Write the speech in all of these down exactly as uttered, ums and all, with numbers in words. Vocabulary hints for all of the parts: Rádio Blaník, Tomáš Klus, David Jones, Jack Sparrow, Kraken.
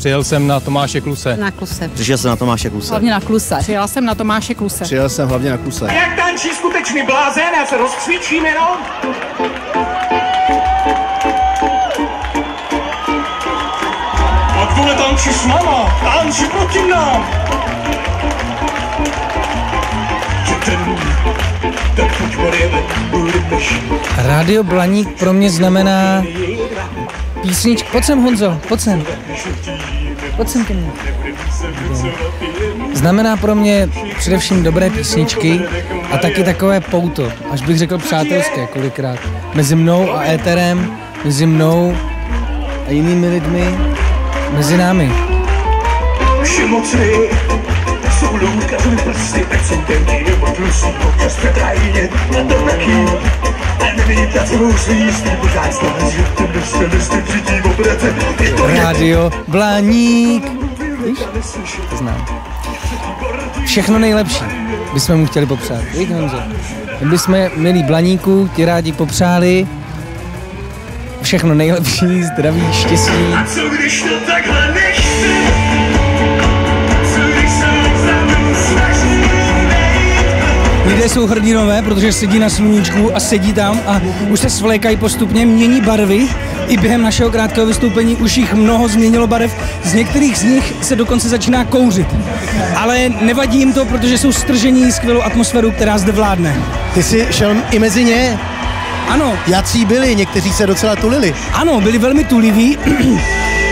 Přijel jsem na Tomáše Kluse. Na Kluse. Přišel jsem na Tomáše Kluse. Hlavně na Kluse. Přijel jsem na Tomáše Kluse. Přijel jsem hlavně na Kluse. A jak tančí skutečný blázen, já se rozkřičím jenom. Odkud tančí s náma, tančí proti nám. Rádio Blaník pro mě znamená písnička. Pojď sem, Honzo, pojď sem. Pojď sem ke mně. Znamená pro mě především dobré písničky a taky takové pouto, až bych řekl přátelské kolikrát. Mezi mnou a éterem, mezi mnou a jinými lidmi, mezi námi. Rádio Blaník. Víš? To znám. Všechno nejlepší bychom mu chtěli popřát. Víš, Honzo? Bychom, milí Blaníku, ti rádi popřáli všechno nejlepší, zdraví, štěstí. A co když to takhle nechci? Lidé jsou hrdinové, protože sedí na sluníčku a sedí tam a už se svlékají postupně, mění barvy. I během našeho krátkého vystoupení už jich mnoho změnilo barev. Z některých z nich se dokonce začíná kouřit. Ale nevadí jim to, protože jsou stržení skvělou atmosféru, která zde vládne. Ty jsi šel i mezi ně? Ano. Jací byli, někteří se docela tulili. Ano, byli velmi tuliví.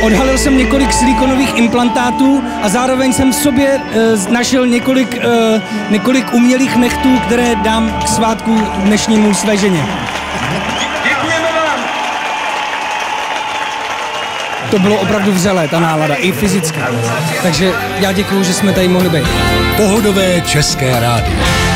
Odhalil jsem několik silikonových implantátů a zároveň jsem v sobě e, našel několik, e, několik umělých nechtů, které dám k svátku dnešnímu své ženě. Děkujeme vám! To bylo opravdu vřelé, ta nálada, i fyzicky. Takže já děkuju, že jsme tady mohli být. Pohodové české rádio.